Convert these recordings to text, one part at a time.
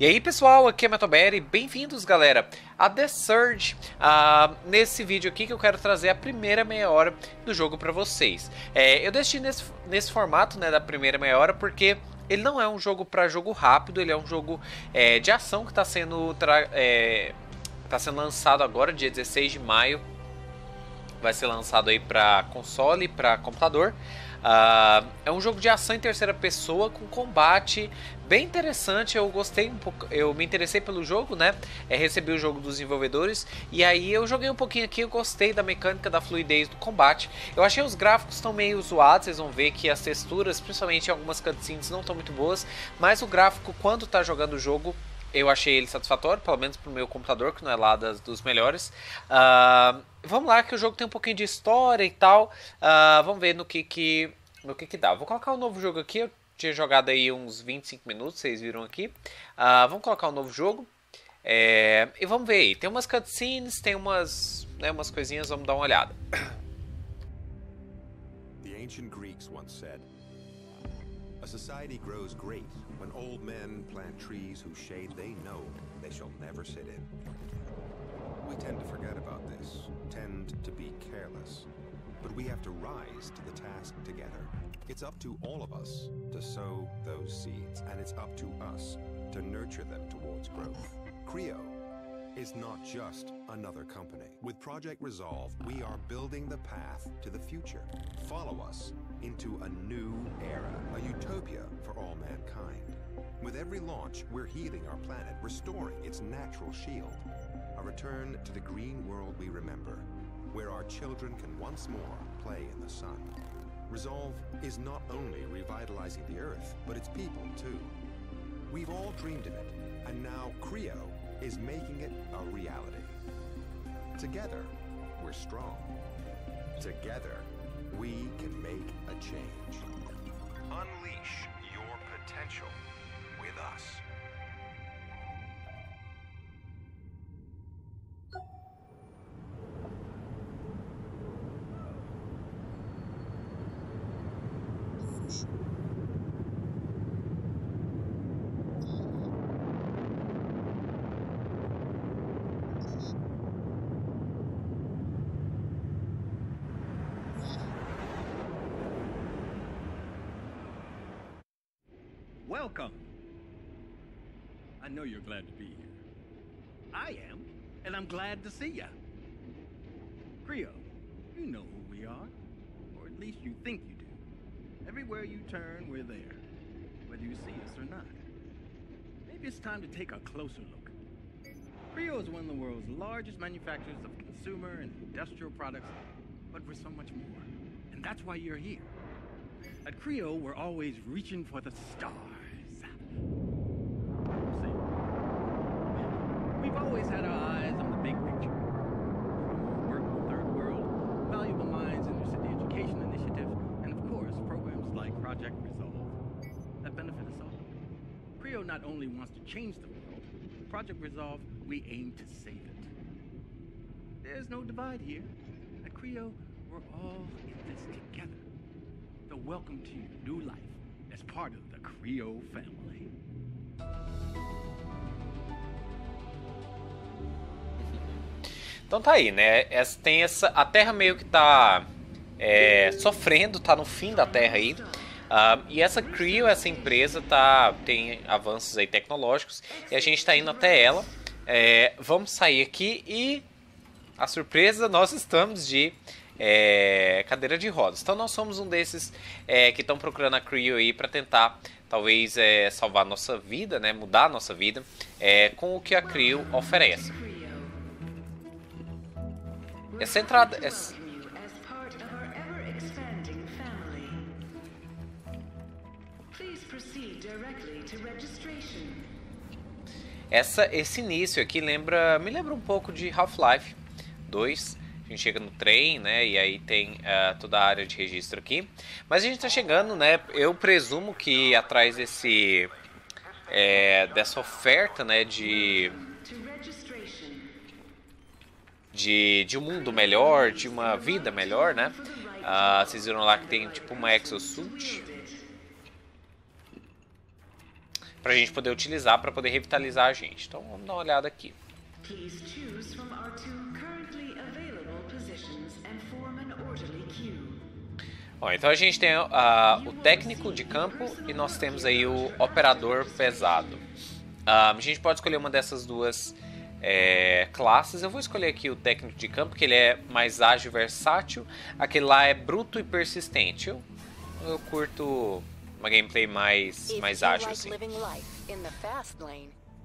E aí pessoal, aqui é Metoberry, bem-vindos galera a The Surge, nesse vídeo aqui que eu quero trazer a primeira meia hora do jogo pra vocês. Eu deixei nesse formato, né, da primeira meia hora, porque ele não é um jogo pra jogo rápido, ele é um jogo de ação que tá sendo lançado agora, dia 16 de maio. Vai ser lançado aí pra console e pra computador. É um jogo de ação em terceira pessoa com combate bem interessante. Eu gostei um pouco, eu me interessei pelo jogo, né? Recebi o jogo dos desenvolvedores e aí eu joguei um pouquinho aqui. Eu gostei da mecânica, da fluidez do combate. Eu achei os gráficos estão meio zoados, vocês vão ver que as texturas, principalmente algumas cutscenes, não estão muito boas, mas o gráfico quando tá jogando o jogo eu achei ele satisfatório, pelo menos pro meu computador, que não é lá dos melhores. Vamos lá, que o jogo tem um pouquinho de história e tal. Vamos ver no que dá. Vou colocar um novo jogo aqui. Eu tinha jogado aí uns 25 minutos, vocês viram aqui. Vamos colocar um novo jogo. E vamos ver aí. Tem umas cutscenes, tem umas coisinhas, vamos dar uma olhada. The ancient Greeks once said, a society grows great when old men plant trees whose shade they know they shall never sit in. We tend to forget about this, tend to be careless, but we have to rise to the task together. It's up to all of us to sow those seeds, and it's up to us to nurture them towards growth. Creo is not just another company. With Project Resolve, we are building the path to the future. Follow us into a new era, a utopia for all mankind. With every launch, we're healing our planet, restoring its natural shield. A return to the green world we remember, where our children can once more play in the sun. Resolve is not only revitalizing the Earth, but its people too. We've all dreamed of it, and now Creo is making it a reality. Together, we're strong. Together, we can make a change. Unleash your potential with us. Welcome. I know you're glad to be here. I am, and I'm glad to see ya. Creo, you know who we are, or at least you think you do. Everywhere you turn, we're there, whether you see us or not. Maybe it's time to take a closer look. Creo is one of the world's largest manufacturers of consumer and industrial products, but we're so much more, and that's why you're here. At Creo, we're always reaching for the stars. We've always had our eyes on the big picture. From work in the third world, valuable minds in the city education initiative, and of course, programs like Project Resolve that benefit us all. Creo not only wants to change the world, with Project Resolve, we aim to save it. There's no divide here. At Creo, we're all in this together. So welcome to your new life as part of the Creo family. Então tá aí, né? Tem a Terra meio que tá sofrendo, tá no fim da Terra aí. E essa Creo, essa empresa, tem avanços aí tecnológicos e a gente tá indo até ela. Vamos sair aqui e a surpresa, nós estamos de cadeira de rodas. Então nós somos um desses que estão procurando a Creo aí para tentar talvez salvar a nossa vida, né? Mudar a nossa vida com o que a Creo oferece. Essa entrada esse início aqui me lembra um pouco de Half-Life 2. A gente chega no trem, né? E aí tem toda a área de registro aqui. Mas a gente tá chegando, né? Eu presumo que atrás dessa oferta, né? De um mundo melhor, de uma vida melhor, né? Vocês viram lá que tem tipo uma EXO. pra gente poder utilizar, pra poder revitalizar a gente. Então vamos dar uma olhada aqui. Bom, então a gente tem o técnico de campo e nós temos aí o operador pesado. A gente pode escolher uma dessas duas classes. Eu vou escolher aqui o técnico de campo, que ele é mais ágil e versátil. Aquele lá é bruto e persistente. Eu curto uma gameplay mais ágil assim.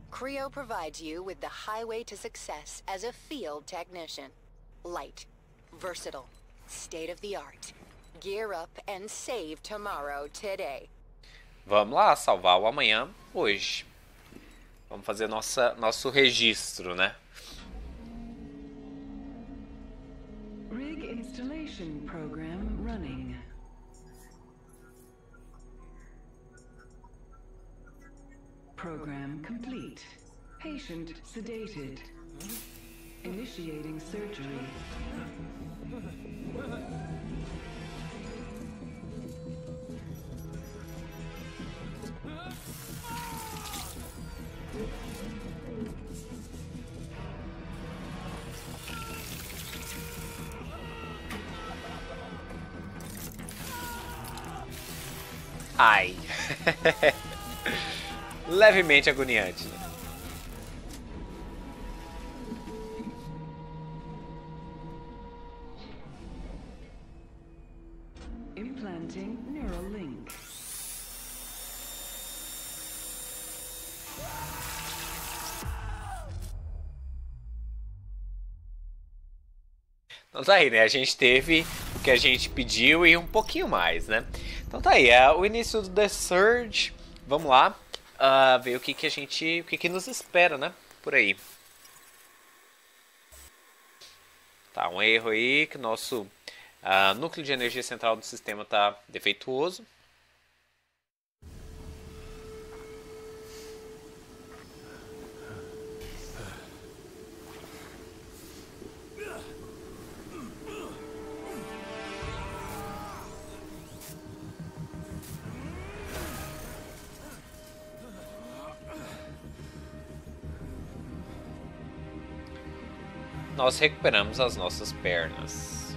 Creo provides you with the highway to success as a field technician. Light, versatile, state of the art. Gear up and save tomorrow today. Vamos lá salvar o amanhã hoje. Vamos fazer nosso registro, né? Rig installation program running. Program complete. Patient sedated. Initiating surgery. Ai. Levemente agoniante. Implanting neural link. Então tá aí, né? A gente teve o que a gente pediu e um pouquinho mais, né? Então tá aí, é o início do The Surge. Vamos lá. Ver o que que a gente, o que que nos espera, né? Por aí. Tá, um erro aí que o nosso núcleo de energia central do sistema tá defeituoso. Nós recuperamos as nossas pernas.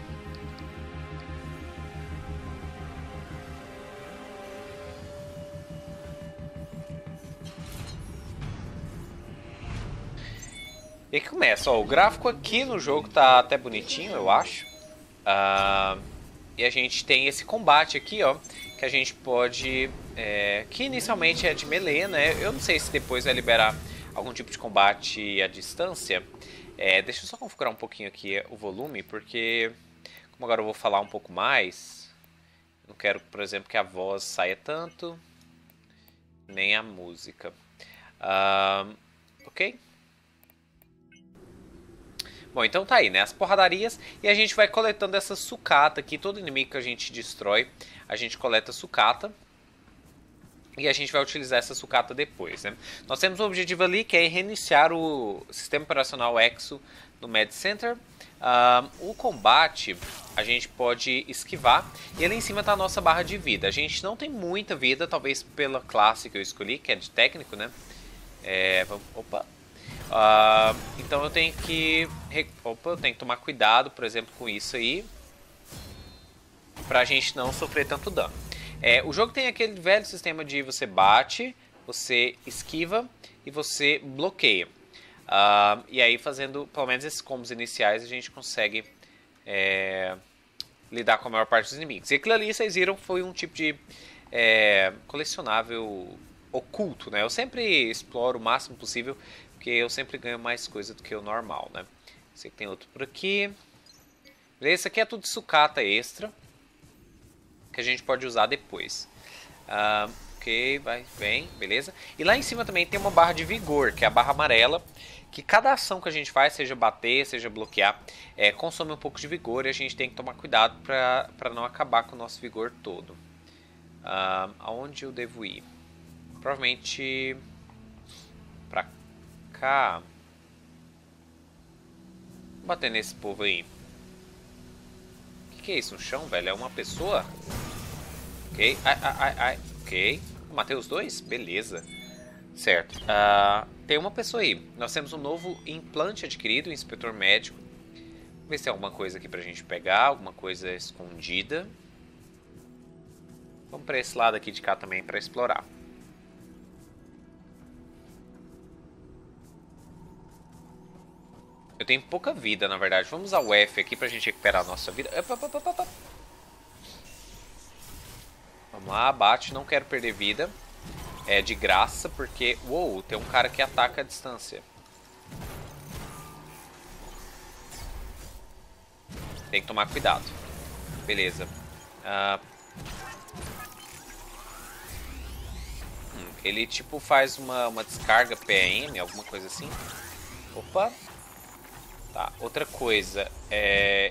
E aqui começa, ó, o gráfico aqui no jogo tá até bonitinho, eu acho. E a gente tem esse combate aqui, ó, que a gente pode... que inicialmente é de melee, né? Eu não sei se depois vai liberar algum tipo de combate à distância. Deixa eu só configurar um pouquinho aqui o volume, porque como agora eu vou falar um pouco mais, não quero, por exemplo, que a voz saia tanto, nem a música. Ok? Bom, então tá aí, né? As porradarias, e a gente vai coletando essa sucata aqui. Todo inimigo que a gente destrói, a gente coleta sucata. E a gente vai utilizar essa sucata depois, né? Nós temos um objetivo ali que é reiniciar o sistema operacional EXO no Med Center. O combate a gente pode esquivar. E ali em cima está a nossa barra de vida. A gente não tem muita vida, talvez pela classe que eu escolhi, que é de técnico, né? Opa! Então eu tenho que... Opa, eu tenho que tomar cuidado, por exemplo, com isso aí. Pra gente não sofrer tanto dano. O jogo tem aquele velho sistema de você bate, você esquiva e você bloqueia. E aí fazendo pelo menos esses combos iniciais a gente consegue lidar com a maior parte dos inimigos. E aquilo ali, vocês viram, foi um tipo de colecionável oculto, né? Eu sempre exploro o máximo possível, porque eu sempre ganho mais coisa do que o normal, né? Sei que tem outro por aqui. Esse aqui é tudo sucata extra, que a gente pode usar depois. Ok, vai, vem, beleza. E lá em cima também tem uma barra de vigor, que é a barra amarela, que cada ação que a gente faz, seja bater, seja bloquear, consome um pouco de vigor, e a gente tem que tomar cuidado para não acabar com o nosso vigor todo. Aonde eu devo ir? Provavelmente pra cá. Vou bater nesse povo aí. Que é isso? Um chão, velho? É uma pessoa? Ok, ai, ai, ai, ai. Ok, matei os dois? Beleza. Certo. Tem uma pessoa aí. Nós temos um novo implante adquirido, um inspetor médico. Vamos ver se tem alguma coisa aqui pra gente pegar, alguma coisa escondida. Vamos pra esse lado aqui de cá também pra explorar. Eu tenho pouca vida, na verdade. Vamos usar o F aqui pra gente recuperar a nossa vida. Vamos lá, bate. Não quero perder vida. É de graça, porque... Uou, tem um cara que ataca a distância. Tem que tomar cuidado. Beleza. Ele, tipo, faz uma descarga PM, alguma coisa assim. Opa. Tá, outra coisa.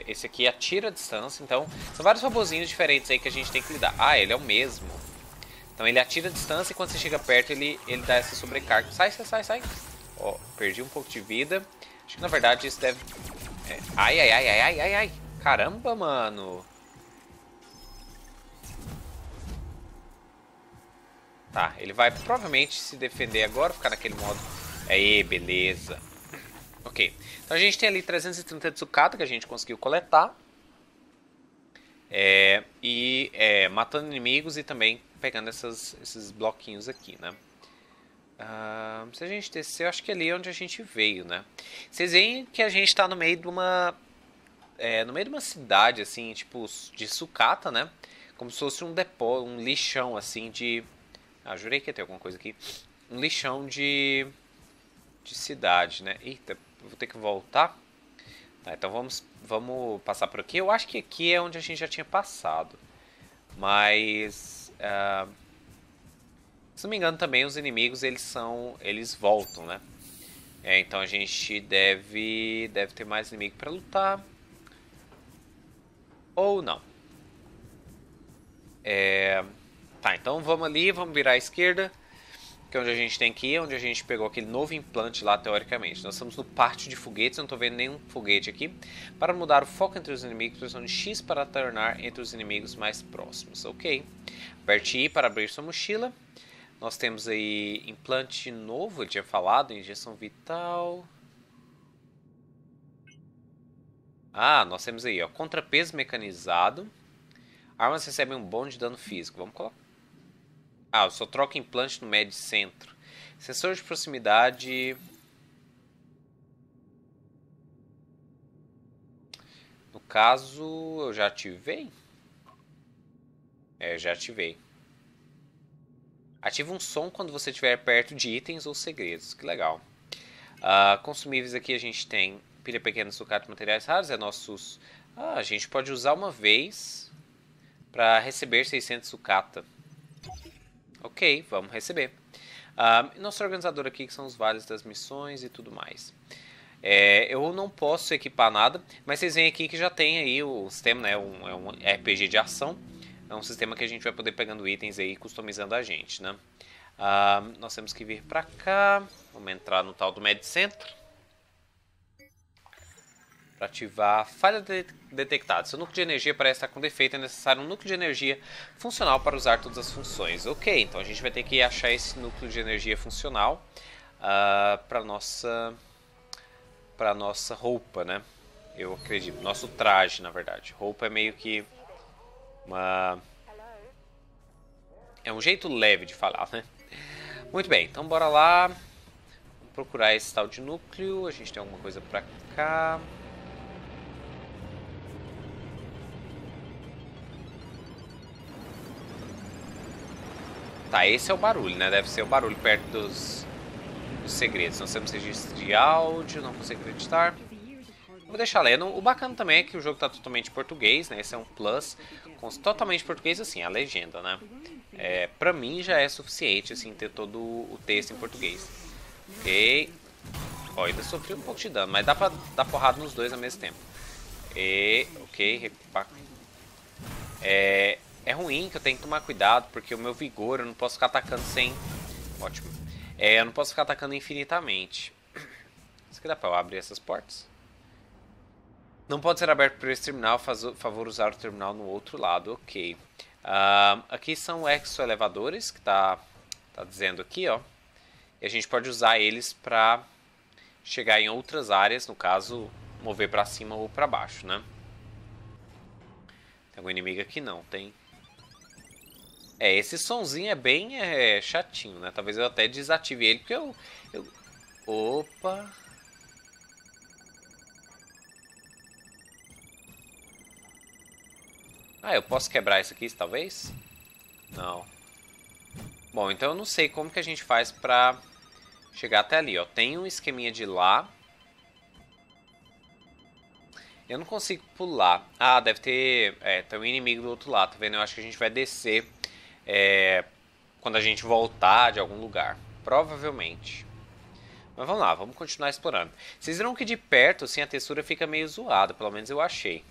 Esse aqui atira a distância, então... São vários robozinhos diferentes aí que a gente tem que lidar. Ah, ele é o mesmo. Então ele atira a distância e quando você chega perto ele dá essa sobrecarga. Sai, sai, sai, sai. Ó, perdi um pouco de vida. Acho que na verdade isso deve... Ai, ai, ai, ai, ai, ai, ai. Caramba, mano. Tá, ele vai provavelmente se defender agora, ficar naquele modo. Aí, beleza. Ok. Então a gente tem ali 330 de sucata que a gente conseguiu coletar. Matando inimigos e também pegando esses bloquinhos aqui, né? Se a gente descer, eu acho que ali é onde a gente veio, né? Vocês veem que a gente tá no meio de uma... no meio de uma cidade, assim, tipo, de sucata, né? Como se fosse um depô, um lixão, assim, de... Ah, jurei que ia ter alguma coisa aqui. Um lixão de cidade, né? Eita, vou ter que voltar. Tá, então vamos passar por aqui. Eu acho que aqui é onde a gente já tinha passado. Mas... se não me engano também os inimigos eles voltam, né? Então a gente deve ter mais inimigo pra lutar. Ou não. Tá, então vamos ali, vamos virar à esquerda. Que é onde a gente tem que ir, onde a gente pegou aquele novo implante lá, teoricamente. Nós estamos no pátio de foguetes, não estou vendo nenhum foguete aqui. Para mudar o foco entre os inimigos, pressione X para alternar entre os inimigos mais próximos. Ok. Aperte I para abrir sua mochila. Nós temos aí implante novo, eu tinha falado, injeção vital. Ah, nós temos aí, ó, contrapeso mecanizado. Armas recebem um bônus de dano físico. Vamos colocar. Ah, eu só troco implante no Med Center. Sensor de proximidade. No caso, eu já ativei? Já ativei. Ativa um som quando você estiver perto de itens ou segredos. Que legal. Consumíveis aqui a gente tem pilha pequena, sucata, materiais raros. Nossos... a gente pode usar uma vez para receber 600 sucata. Ok, vamos receber. Nosso organizador aqui, que são os vales das missões e tudo mais. Eu não posso equipar nada, mas vocês veem aqui que já tem aí o sistema, né? É um RPG de ação. É um sistema que a gente vai poder pegando itens aí e customizando a gente, né? Nós temos que vir pra cá. Vamos entrar no tal do Med Center. Para ativar falha detectada. Seu núcleo de energia parece estar com defeito. É necessário um núcleo de energia funcional para usar todas as funções. Ok, então a gente vai ter que achar esse núcleo de energia funcional para nossa roupa, né? Eu acredito. Nosso traje, na verdade. Roupa é meio que uma... É um jeito leve de falar, né? Muito bem, então bora lá. Vamos procurar esse tal de núcleo. A gente tem alguma coisa para cá. Tá, esse é o barulho, né? Deve ser o barulho perto dos segredos. Nós temos registro de áudio, não consigo acreditar. Vou deixar lendo. O bacana também é que o jogo tá totalmente em português, né? Esse é um plus. Com totalmente português, assim, a legenda, né? Pra mim já é suficiente, assim, ter todo o texto em português. Ok. Ó, ainda sofri um pouco de dano, mas dá pra dar porrada nos dois ao mesmo tempo. Ok. É ruim que eu tenho que tomar cuidado, porque o meu vigor eu não posso ficar atacando sem... Ótimo. Eu não posso ficar atacando infinitamente. Será que dá pra eu abrir essas portas? Não pode ser aberto por esse terminal, favor usar o terminal no outro lado. Ok. Aqui são exo elevadores, que tá dizendo aqui, ó. E a gente pode usar eles para chegar em outras áreas, no caso, mover para cima ou para baixo, né? Tem algum inimigo aqui? Não, tem. É, esse sonzinho é bem chatinho, né? Talvez eu até desative ele, porque eu... Opa! Ah, eu posso quebrar isso aqui, talvez? Não. Bom, então eu não sei como que a gente faz pra chegar até ali, ó. Tem um esqueminha de lá. Eu não consigo pular. Ah, deve ter... É, tem um inimigo do outro lado, tá vendo? Eu acho que a gente vai descer quando a gente voltar de algum lugar. Provavelmente. Mas vamos lá, vamos continuar explorando. Vocês viram que de perto, assim, a textura fica meio zoada. Pelo menos eu achei.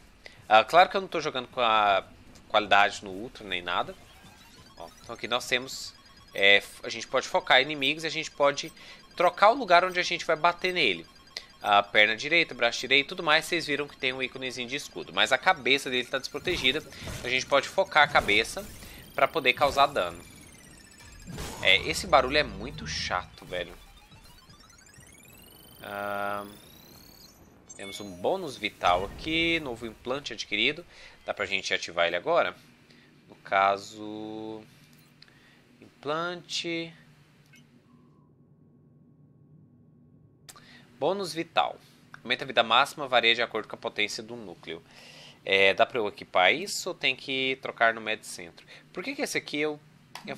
Ah, claro que eu não tô jogando com a qualidade no Ultra nem nada. Ó, então aqui nós temos... a gente pode focar inimigos e a gente pode trocar o lugar onde a gente vai bater nele. A perna direita, braço direito e tudo mais, vocês viram que tem um íconezinho de escudo. Mas a cabeça dele está desprotegida, a gente pode focar a cabeça para poder causar dano. É, esse barulho é muito chato, velho. Temos um bônus vital aqui, novo implante adquirido. Dá pra gente ativar ele agora? No caso... Implante... Bônus vital. Aumenta a vida máxima, varia de acordo com a potência do núcleo. É, dá pra eu equipar isso ou tem que trocar no Med Center? Por que esse aqui eu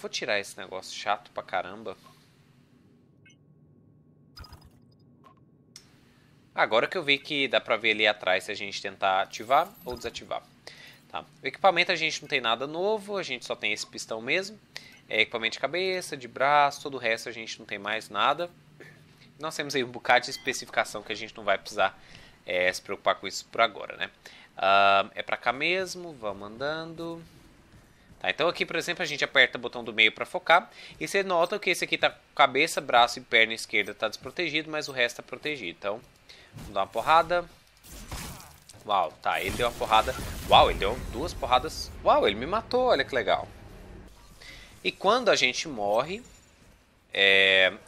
vou tirar esse negócio chato pra caramba? Agora que eu vi que dá pra ver ali atrás se a gente tentar ativar ou desativar. Tá. O equipamento a gente não tem nada novo, a gente só tem esse pistão mesmo. É, equipamento de cabeça, de braço, todo o resto a gente não tem mais nada. Nós temos aí um bocado de especificação que a gente não vai precisar se preocupar com isso por agora, né? É pra cá mesmo, vamos andando. Tá, então aqui, por exemplo, a gente aperta o botão do meio pra focar. E você nota que esse aqui tá com cabeça, braço e perna esquerda tá desprotegido, mas o resto tá protegido. Então, vamos dar uma porrada. Uau, tá, ele deu uma porrada. Uau, ele deu duas porradas. Uau, ele me matou, olha que legal. E quando a gente morre...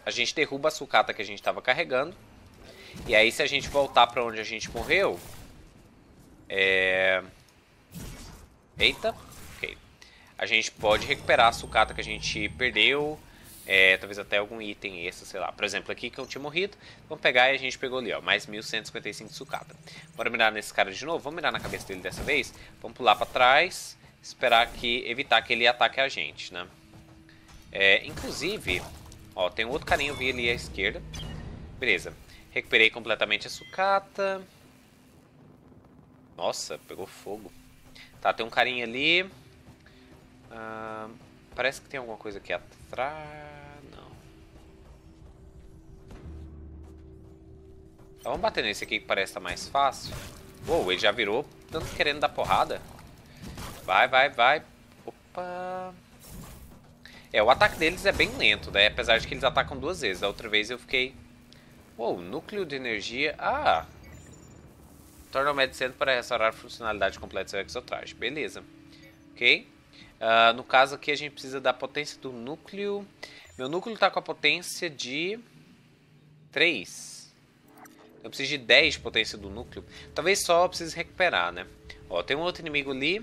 a gente derruba a sucata que a gente estava carregando. E aí se a gente voltar para onde a gente morreu... Eita. Ok. A gente pode recuperar a sucata que a gente perdeu. Talvez até algum item extra, sei lá. Por exemplo, aqui que eu tinha morrido. Vamos pegar e a gente pegou ali, ó. Mais 1155 sucata. Bora mirar nesse cara de novo. Vamos mirar na cabeça dele dessa vez. Vamos pular para trás. Esperar que... Evitar que ele ataque a gente, né? Inclusive... Ó, tem um outro carinha, eu vi ali à esquerda. Beleza. Recuperei completamente a sucata. Nossa, pegou fogo. Tá, tem um carinha ali. Parece que tem alguma coisa aqui atrás. Não. Tá, vamos bater nesse aqui que parece estar mais fácil. Uou, ele já virou tanto querendo dar porrada. Vai, vai, vai. Opa... o ataque deles é bem lento, né? Apesar de que eles atacam duas vezes. Da outra vez eu fiquei... Uou, núcleo de energia... Ah! Torna o Med Center para restaurar a funcionalidade completa do seu exotraje. Beleza. Ok. No caso aqui a gente precisa da potência do núcleo. Meu núcleo está com a potência de... 3. Eu preciso de 10 de potência do núcleo. Talvez só eu precise recuperar, né? Ó, tem um outro inimigo ali.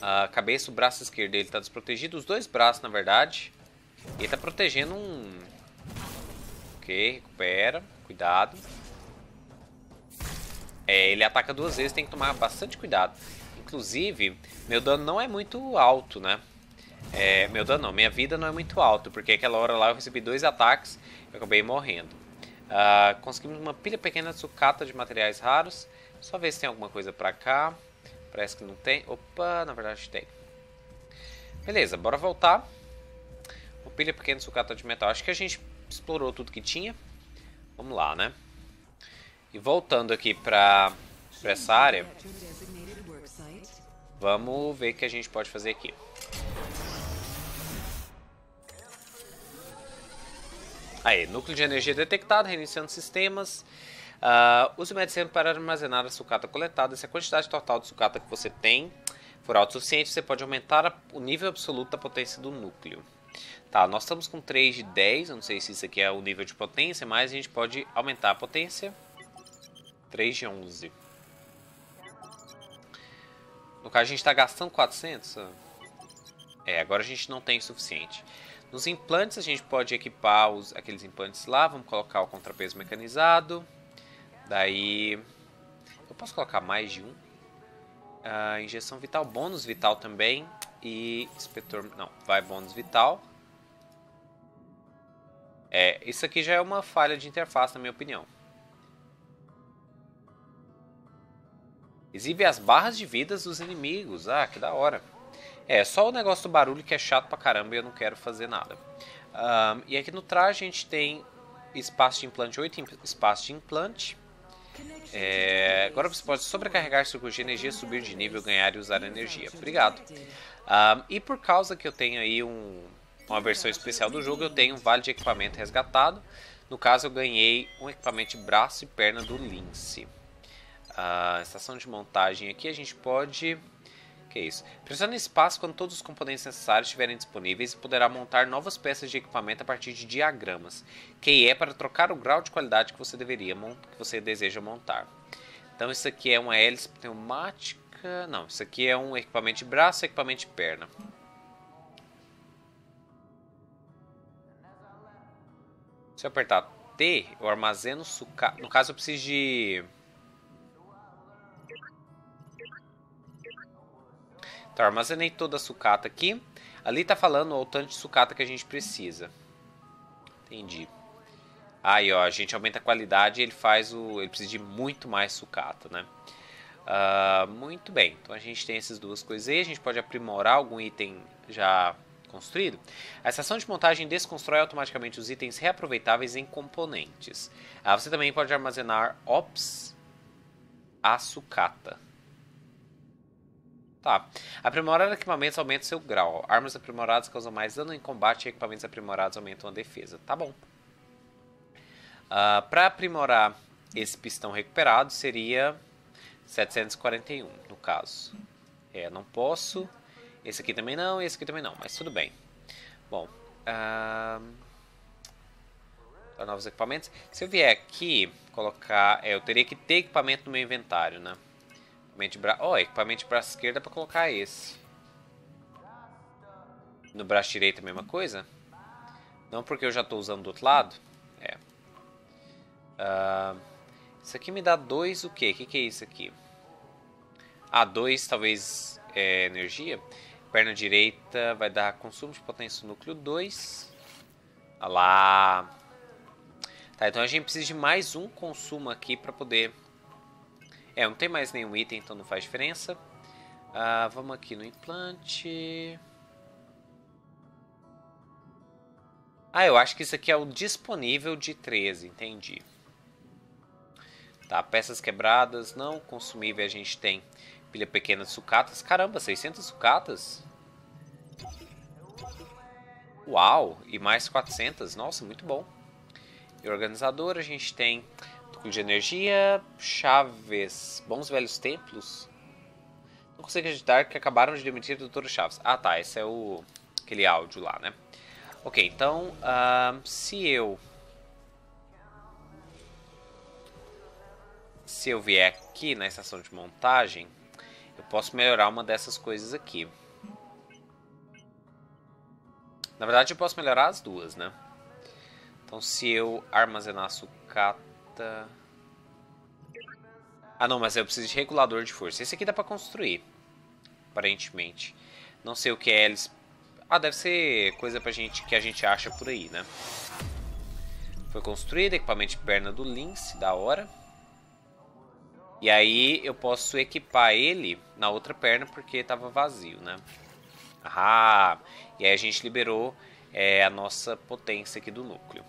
A cabeça, o braço esquerdo dele tá desprotegido. Os dois braços, na verdade. Ele tá protegendo um... Ok, recupera. Cuidado. Ele ataca duas vezes, tem que tomar bastante cuidado. Inclusive, meu dano não é muito alto, né? Meu dano não, minha vida não é muito alta. Porque aquela hora lá eu recebi 2 ataques e acabei morrendo. Conseguimos uma pilha pequena de sucata de materiais raros. Só ver se tem alguma coisa pra cá. Parece que não tem. Opa, na verdade tem. Beleza, bora voltar. Uma pilha pequena de sucata de metal. Acho que a gente explorou tudo que tinha. Vamos lá, né? E voltando aqui pra essa área. Vamos ver o que a gente pode fazer aqui. Aí, núcleo de energia detectado, reiniciando sistemas. Use o Med Center para armazenar a sucata coletada. Se a quantidade total de sucata que você tem for alta o suficiente, você pode aumentar o nível absoluto da potência do núcleo. Tá, nós estamos com 3 de 10, eu não sei se isso aqui é o nível de potência, mas a gente pode aumentar a potência. 3 de 11. No caso, a gente está gastando 400. É, agora a gente não tem o suficiente. Nos implantes, a gente pode equipar aqueles implantes lá. Vamos colocar o contrapeso mecanizado. Daí... eu posso colocar mais de um. Injeção vital, bônus vital também. E inspetor... não, vai bônus vital. É, isso aqui já é uma falha de interface, na minha opinião. Exibe as barras de vidas dos inimigos. Ah, que da hora. É, só o negócio do barulho que é chato pra caramba e eu não quero fazer nada. E aqui no traje a gente tem espaço de implante, 8 espaços de implante. É, agora você pode sobrecarregar circuito de energia, subir de nível, ganhar e usar energia. Obrigado. E por causa que eu tenho aí uma versão especial do jogo, eu tenho um vale de equipamento resgatado. No caso eu ganhei um equipamento de braço e perna do Lince. Estação de montagem aqui a gente pode... que é isso? Pressione espaço quando todos os componentes necessários estiverem disponíveis e poderá montar novas peças de equipamento a partir de diagramas. QI é para trocar o grau de qualidade que você deseja montar. Então isso aqui é uma hélice pneumática... não, isso aqui é um equipamento de braço e equipamento de perna. Se eu apertar T, eu armazeno sucata... no caso eu preciso de... então, armazenei toda a sucata aqui. Ali tá falando o tanto de sucata que a gente precisa. Entendi. Aí, ó, a gente aumenta a qualidade e ele faz o... ele precisa de muito mais sucata, né? Muito bem. Então, a gente tem essas duas coisas aí. A gente pode aprimorar algum item já construído. A estação de montagem desconstrói automaticamente os itens reaproveitáveis em componentes. Você também pode armazenar ops a sucata. Tá. Aprimorar equipamentos aumenta o seu grau. Armas aprimoradas causam mais dano em combate e equipamentos aprimorados aumentam a defesa. Tá bom. Para aprimorar esse pistão recuperado seria 741, no caso. É, não posso. Esse aqui também não, esse aqui também não, mas tudo bem. Bom. Novos equipamentos. Se eu vier aqui colocar... é, eu teria que ter equipamento no meu inventário, né? Oh, equipamento de braço esquerdo é pra colocar esse. No braço direito a mesma coisa? Não, porque eu já tô usando do outro lado. É. Isso aqui me dá 2 o quê? O que, que é isso aqui? Ah, 2 talvez é energia. Perna direita vai dar consumo de potência no núcleo 2. Ah lá. Tá, então a gente precisa de mais um consumo aqui pra poder... é, não tem mais nenhum item, então não faz diferença. Vamos aqui no implante. Ah, eu acho que isso aqui é o disponível de 13, entendi. Tá, peças quebradas, não. Consumível a gente tem pilha pequena de sucatas. Caramba, 600 sucatas? Uau, e mais 400, nossa, muito bom. E organizador a gente tem... de energia, Chaves, bons velhos templos. Não consigo acreditar que acabaram de demitir o Dr. Chaves. Ah tá, esse é o aquele áudio lá, né? Ok, então se eu vier aqui na estação de montagem, eu posso melhorar uma dessas coisas aqui. Na verdade, eu posso melhorar as duas, né? Então, se eu armazenar sucata... ah não, mas eu preciso de regulador de força. Esse aqui dá pra construir, aparentemente. Não sei o que é eles... ah, deve ser coisa pra gente, que a gente acha por aí, né? Foi construído, equipamento de perna do Lince, da hora. E aí eu posso equipar ele na outra perna porque tava vazio, né? Ah, e aí a gente liberou a nossa potência aqui do núcleo.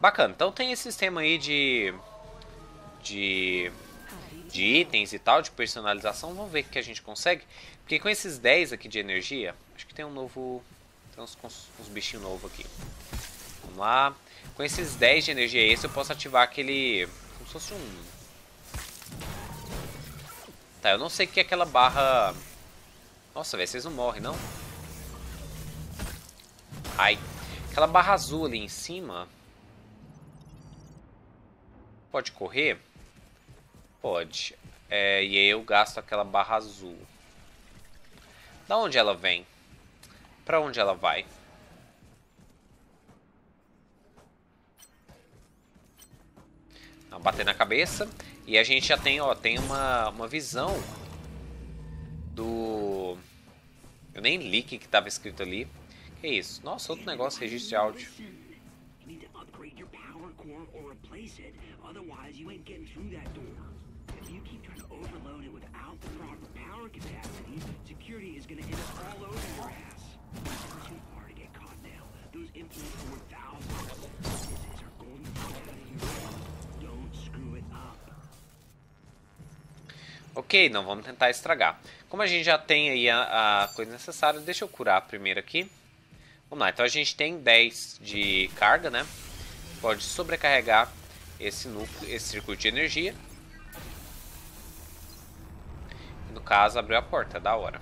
Bacana, então tem esse sistema aí de itens e tal, de personalização. Vamos ver o que a gente consegue. Porque com esses 10 aqui de energia, acho que tem um novo... tem uns bichinhos novos aqui. Vamos lá. Com esses 10 de energia eu posso ativar aquele... como se fosse um... tá, eu não sei o que é aquela barra... nossa, velho, vocês não morrem, não? Ai. Aquela barra azul ali em cima. Pode correr? Pode. É, e aí eu gasto aquela barra azul. Da onde ela vem? Pra onde ela vai? Não, bater na cabeça. E a gente já tem, ó, tem uma visão do... Eu nem li o que estava escrito ali. Que isso? Nossa, outro negócio, registro de áudio. Ok, não vamos tentar estragar. Como a gente já tem aí a coisa necessária, deixa eu curar primeiro aqui. Vamos lá, então a gente tem 10 de carga, né? Pode sobrecarregar esse núcleo, esse circuito de energia. No caso, abriu a porta, da hora.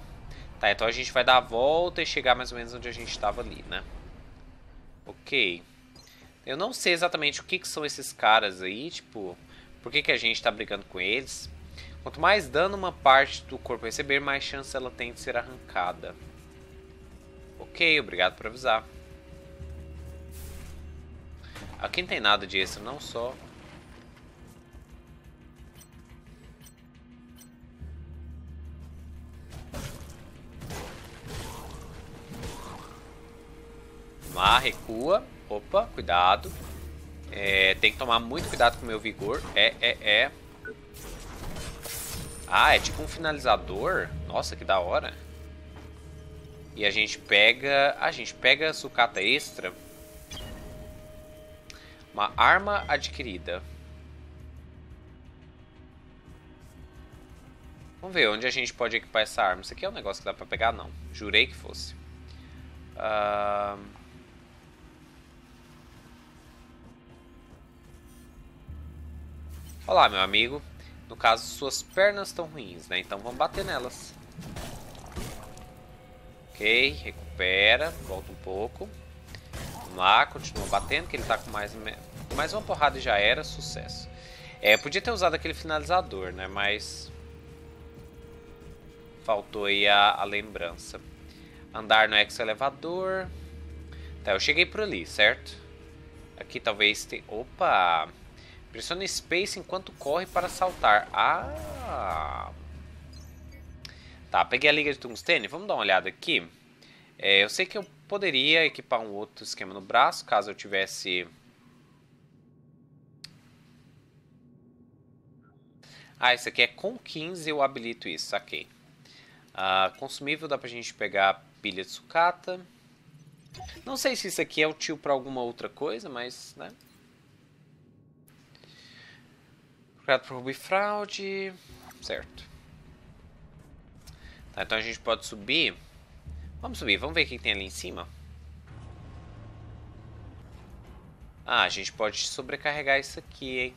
Tá, então a gente vai dar a volta e chegar mais ou menos onde a gente estava ali, né? Ok. Eu não sei exatamente o que são esses caras aí, tipo... Por que a gente tá brigando com eles? Quanto mais dano uma parte do corpo receber, mais chance ela tem de ser arrancada. Ok, obrigado por avisar. Aqui não tem nada de extra, não só. Má, recua. Opa, cuidado. É, tem que tomar muito cuidado com o meu vigor. Ah, é tipo um finalizador? Nossa, que da hora. E a gente pega... Ah, a gente pega sucata extra. Uma arma adquirida. Vamos ver onde a gente pode equipar essa arma. Isso aqui é um negócio que dá pra pegar? Não. Jurei que fosse. Olá, meu amigo. No caso, suas pernas estão ruins, né? Então vamos bater nelas. Ok, recupera. Volta um pouco. Vamos lá, continua batendo, que ele tá com mais uma porrada e já era. Sucesso. É, podia ter usado aquele finalizador, né? Mas... Faltou aí a lembrança. Andar no exo-elevador. Tá, eu cheguei por ali, certo? Aqui talvez tenha... Opa! Pressiona Space enquanto corre para saltar. Ah! Tá, peguei a liga de tungstênio. Vamos dar uma olhada aqui. É, eu sei que eu poderia equipar um outro esquema no braço, caso eu tivesse... Ah, esse aqui é com 15, eu habilito isso, saquei. Ah, consumível dá pra gente pegar pilha de sucata. Não sei se isso aqui é útil pra alguma outra coisa, mas, né... Procurado por roubo e fraude, certo. Tá, então a gente pode subir. Vamos subir, vamos ver o que tem ali em cima. Ah, a gente pode sobrecarregar isso aqui, hein.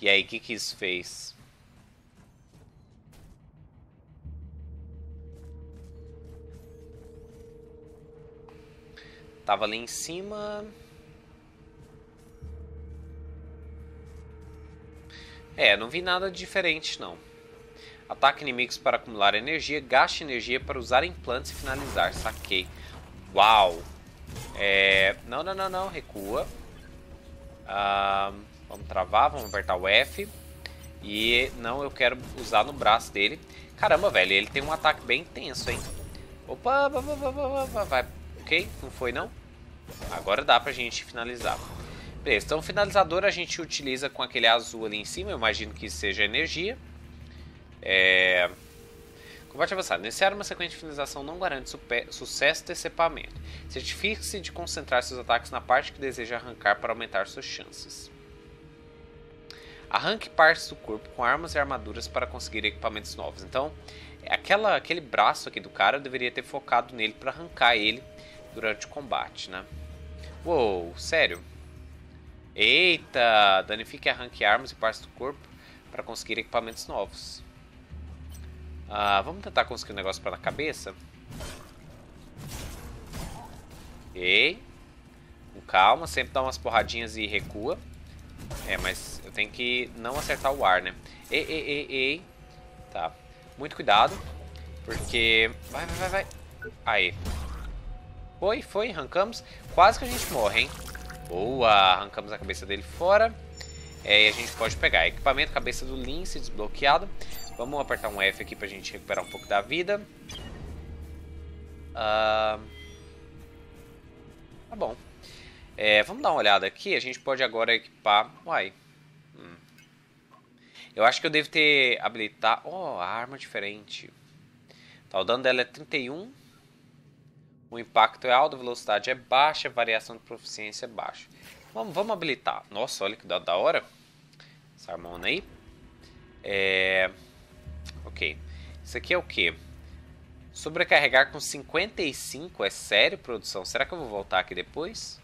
E aí, o que isso fez? Tava ali em cima. É, não vi nada diferente não. Ataque inimigos para acumular energia. Gaste energia para usar implantes e finalizar. Saquei. Uau. É... Não, não, não, não. Recua. Vamos travar. Vamos apertar o F. E não, eu quero usar no braço dele. Caramba, velho. Ele tem um ataque bem intenso, hein. Opa. Vai. Ok, não foi não. Agora dá pra gente finalizar. Beleza, então o finalizador a gente utiliza com aquele azul ali em cima. Eu imagino que isso seja energia. Combate avançado. Iniciar uma sequência de finalização não garante sucesso de decepamento. Certifique-se de concentrar seus ataques na parte que deseja arrancar para aumentar suas chances. Arranque partes do corpo com armas e armaduras para conseguir equipamentos novos. Então, aquele braço aqui do cara eu deveria ter focado nele para arrancar ele durante o combate, né? Uou, sério? Eita! Danifique e arranque armas e partes do corpo para conseguir equipamentos novos. Ah, vamos tentar conseguir um negócio para a cabeça. Ok. Com calma, sempre dá umas porradinhas e recua. É, mas eu tenho que não acertar o ar, né? Ei. Tá. Muito cuidado. Porque... Vai. Aí. Foi. Arrancamos. Quase que a gente morre, hein? Boa. Arrancamos a cabeça dele fora. É, e a gente pode pegar equipamento, cabeça do Lince desbloqueado. Vamos apertar um F aqui pra gente recuperar um pouco da vida. Tá bom. É, vamos dar uma olhada aqui. A gente pode agora equipar... Uai. Eu acho que eu devo ter habilitado... Oh, a arma é diferente. Tá, o dano dela é 31. O impacto é alto, a velocidade é baixa, a variação de proficiência é baixa. Vamos habilitar. Nossa, olha que dado da hora. Essa armona aí. É... Ok. Isso aqui é o quê? Sobrecarregar com 55? É sério, produção? Será que eu vou voltar aqui depois?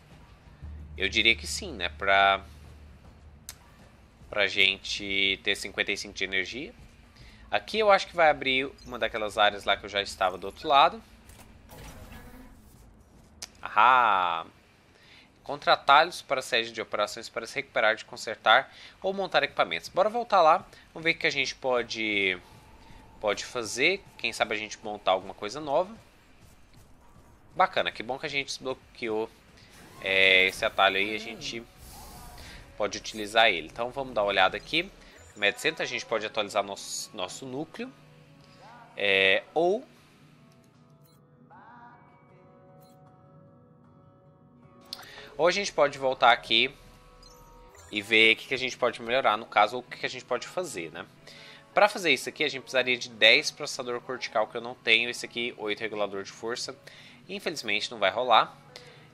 Eu diria que sim, né? Pra gente ter 55 de energia. Aqui eu acho que vai abrir uma daquelas áreas lá que eu já estava do outro lado. Ahá! Encontra atalhos para a sede de operações para se recuperar, de consertar ou montar equipamentos. Bora voltar lá. Vamos ver o que a gente pode fazer. Quem sabe a gente montar alguma coisa nova. Bacana, que bom que a gente desbloqueou. É, esse atalho aí a gente pode utilizar ele. Então vamos dar uma olhada aqui. Med Center, a gente pode atualizar nosso núcleo. É, ou... Ou a gente pode voltar aqui e ver o que a gente pode melhorar, no caso, ou o que a gente pode fazer, né? Para fazer isso aqui, a gente precisaria de 10 processador cortical, que eu não tenho. Esse aqui, 8 regulador de força. Infelizmente não vai rolar.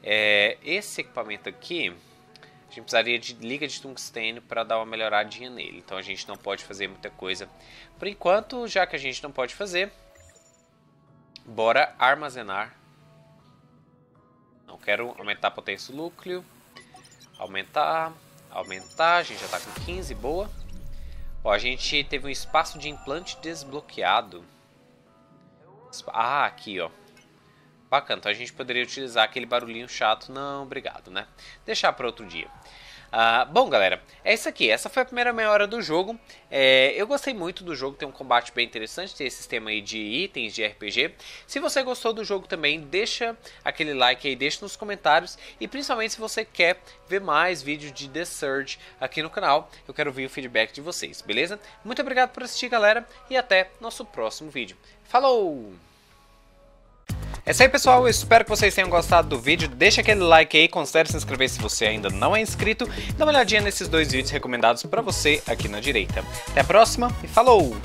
É, esse equipamento aqui, a gente precisaria de liga de tungstênio para dar uma melhoradinha nele. Então a gente não pode fazer muita coisa por enquanto. Já que a gente não pode fazer, bora armazenar. Não quero aumentar a potência do núcleo. Aumentar. A gente já está com 15, boa. Ó, a gente teve um espaço de implante desbloqueado. Ah, aqui ó. Bacana, então a gente poderia utilizar aquele barulhinho chato. Não, obrigado, né? Deixar para outro dia. Bom, galera, é isso aqui. Essa foi a primeira meia hora do jogo. É, eu gostei muito do jogo, tem um combate bem interessante, tem esse sistema aí de itens de RPG. Se você gostou do jogo também, deixa aquele like aí, deixa nos comentários. E principalmente se você quer ver mais vídeos de The Surge aqui no canal, eu quero ver o feedback de vocês, beleza? Muito obrigado por assistir, galera, e até nosso próximo vídeo. Falou! É isso aí, pessoal, eu espero que vocês tenham gostado do vídeo. Deixa aquele like aí, considere se inscrever se você ainda não é inscrito. Dá uma olhadinha nesses dois vídeos recomendados pra você aqui na direita. Até a próxima e falou!